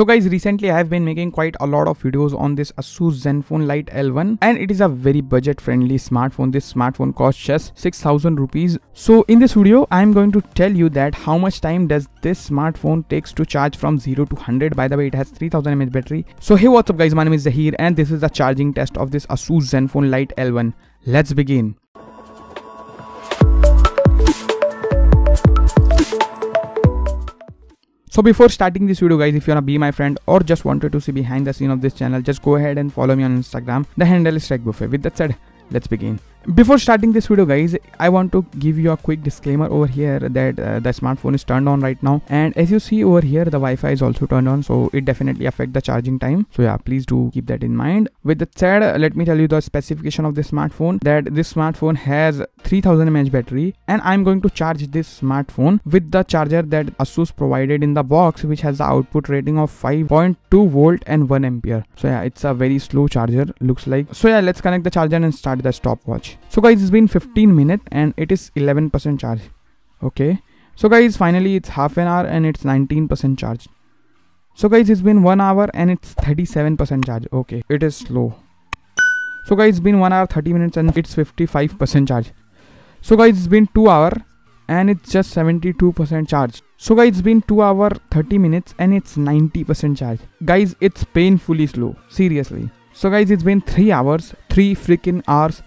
So guys, recently I have been making quite a lot of videos on this Asus ZenFone Lite L1, and it is a very budget friendly smartphone. This smartphone costs just 6,000 rupees. So in this video I am going to tell you that how much time does this smartphone takes to charge from 0 to 100. By the way, it has 3000 mAh battery. So hey, what's up guys, my name is Zaheer and this is the charging test of this Asus ZenFone Lite L1. Let's begin. So before starting this video guys, if you wanna be my friend or just wanted to see behind the scene of this channel, just go ahead and follow me on Instagram. The handle is Tech Buffet. With that said, let's begin. Before starting this video guys, I want to give you a quick disclaimer over here that the smartphone is turned on right now, and as you see over here the Wi-Fi is also turned on, so it definitely affects the charging time. So yeah, please do keep that in mind. With that said, let me tell you the specification of this smartphone, that this smartphone has 3000 mAh battery, and I'm going to charge this smartphone with the charger that Asus provided in the box, which has the output rating of 5.2 volt and 1 ampere. So yeah, it's a very slow charger looks like. So yeah, let's connect the charger and start the stopwatch. So guys, it's been 15 minutes and it is 11% charge. Okay, so guys, finally it's half an hour and it's 19% charge. So guys, it's been 1 hour and it's 37% charge. Okay, it is slow. So guys, it's been 1 hour 30 minutes and it's 55% charge. So guys, it's been 2 hours and it's just 72% charge. So guys, it's been 2 hours 30 minutes and it's 90% charge. Guys, it's painfully slow, seriously. So guys, it's been 3 hours, 3 freaking hours,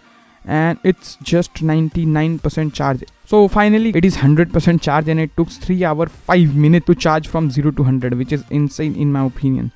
and it's just 99% charge. So finally it is 100% charge, and it took 3 hours 5 minutes to charge from 0 to 100, which is insane in my opinion.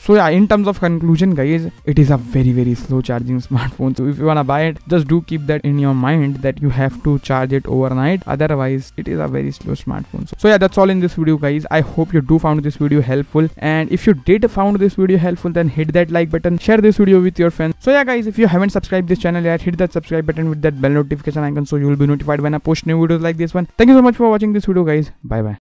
So yeah, in terms of conclusion guys, it is a very slow charging smartphone. So if you wanna buy it, just do keep that in your mind that you have to charge it overnight, otherwise it is a very slow smartphone. So yeah, that's all in this video guys. I hope you do found this video helpful, and if you did found this video helpful, then hit that like button, share this video with your friends. So yeah guys, if you haven't subscribed this channel yet, hit that subscribe button with that bell notification icon so you will be notified when I post new videos like this one. Thank you so much for watching this video guys. Bye bye.